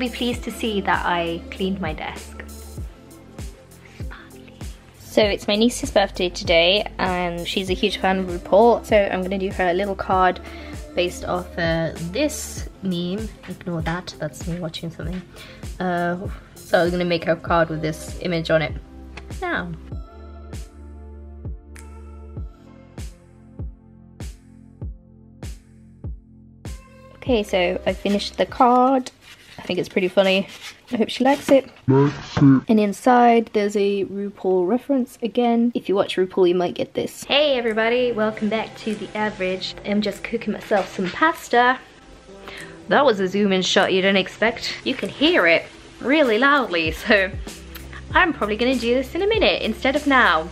be pleased to see that I cleaned my desk. Sparkly. So it's my niece's birthday today, and she's a huge fan of RuPaul, so I'm gonna do her a little card based off this meme. Ignore that, that's me watching something. So I'm gonna make her a card with this image on it now. Okay, so I finished the card. I think it's pretty funny. I hope she likes it. And inside there's a RuPaul reference again. If you watch RuPaul, you might get this. Hey everybody, welcome back to The Average. I'm just cooking myself some pasta. That was a zoom in shot you didn't expect. You can hear it really loudly, so I'm probably gonna do this in a minute instead of now.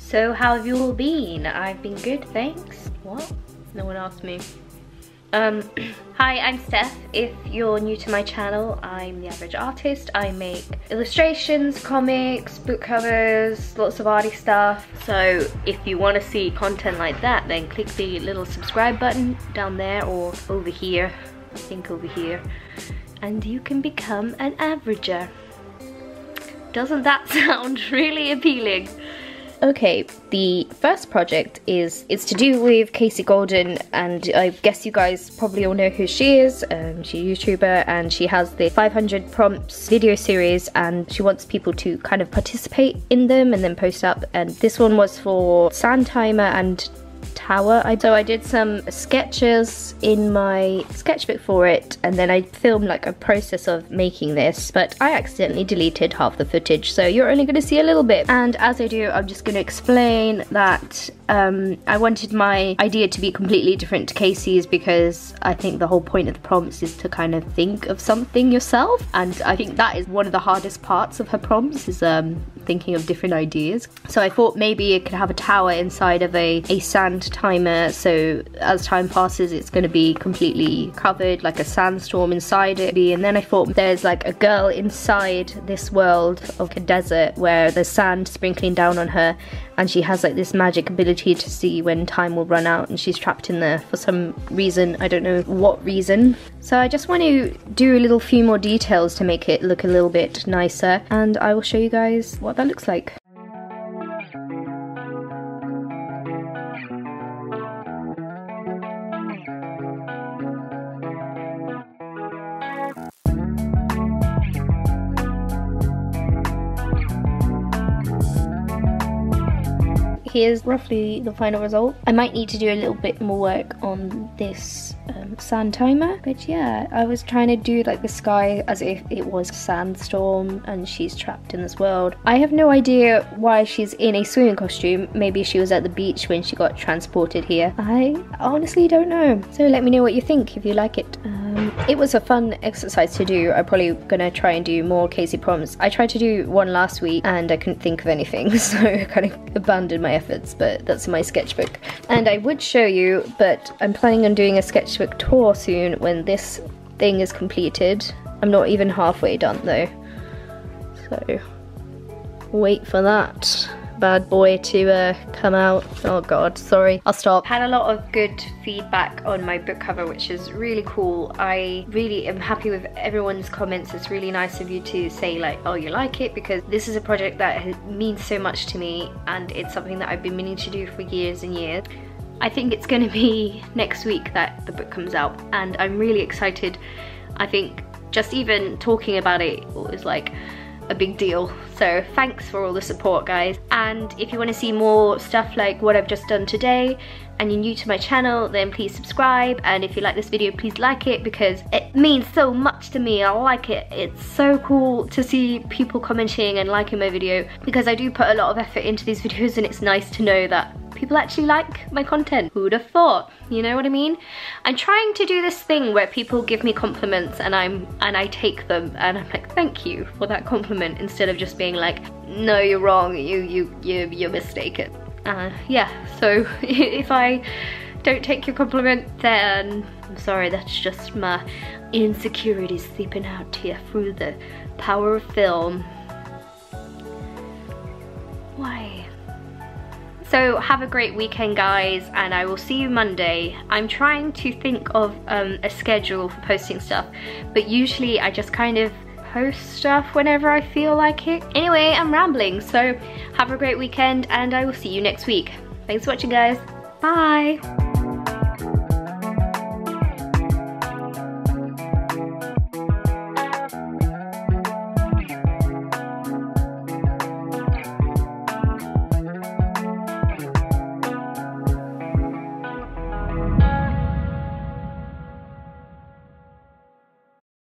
So how have you all been? I've been good, thanks. What? No one asked me. Hi, I'm Steph. If you're new to my channel, I'm The Average Artist. I make illustrations, comics, book covers, lots of arty stuff. So if you want to see content like that, then click the little subscribe button down there or over here, I think over here, and you can become an averager. Doesn't that sound really appealing? Okay, the first project is to do with Kasey Golden, and I guess you guys probably all know who she is. She's a YouTuber and she has the 500 prompts video series, and she wants people to kind of participate in them and then post up, and this one was for Sand Timer and Tower. So I did some sketches in my sketchbook for it, and then I filmed like a process of making this, but I accidentally deleted half the footage, so you're only going to see a little bit. And as I do, I'm just going to explain that I wanted my idea to be completely different to Kasey's, because I think the whole point of the prompts is to kind of think of something yourself, and I think that is one of the hardest parts of her prompts, is thinking of different ideas. So I thought maybe it could have a tower inside of a sand timer, so as time passes it's going to be completely covered, like a sandstorm inside it. And then I thought there's like a girl inside this world of a desert where there's sand sprinkling down on her, and she has like this magic ability to see when time will run out, and she's trapped in there for some reason. I don't know what reason. So I just want to do a little few more details to make it look a little bit nicer, and I will show you guys what that looks like. Here's roughly the final result. I might need to do a little bit more work on this sand timer, but yeah, I was trying to do like the sky as if it was a sandstorm and she's trapped in this world. I have no idea why she's in a swimming costume. Maybe she was at the beach when she got transported here. I honestly don't know. So let me know what you think if you like it. It was a fun exercise to do. I'm probably gonna try and do more Kasey prompts. I tried to do one last week and I couldn't think of anything, so I kind of abandoned my efforts, but that's in my sketchbook. And I would show you, but I'm planning on doing a sketchbook tour soon when this thing is completed. I'm not even halfway done though, so wait for that bad boy to come out. Oh god, sorry, I'll stop. Had a lot of good feedback on my book cover, which is really cool. I really am happy with everyone's comments. It's really nice of you to say like, oh, you like it, because this is a project that means so much to me, and it's something that I've been meaning to do for years and years. I think it's going to be next week that the book comes out, and I'm really excited. I think just even talking about it is like a big deal, so thanks for all the support, guys. And if you want to see more stuff like what I've just done today and you're new to my channel, then please subscribe, and if you like this video, please like it, because it means so much to me. I like it. It's so cool to see people commenting and liking my video, because I do put a lot of effort into these videos, and it's nice to know that people actually like my content. Who'd have thought? You know what I mean? I'm trying to do this thing where people give me compliments and I take them and I'm like, thank you for that compliment, instead of just being like, no, you're wrong, you're mistaken. Yeah, so if I don't take your compliment, then I'm sorry, that's just my insecurities seeping out here through the power of film. Why? So have a great weekend, guys, and I will see you Monday. I'm trying to think of a schedule for posting stuff, but usually I just kind of post stuff whenever I feel like it. Anyway, I'm rambling, so have a great weekend and I will see you next week. Thanks for watching, guys. Bye.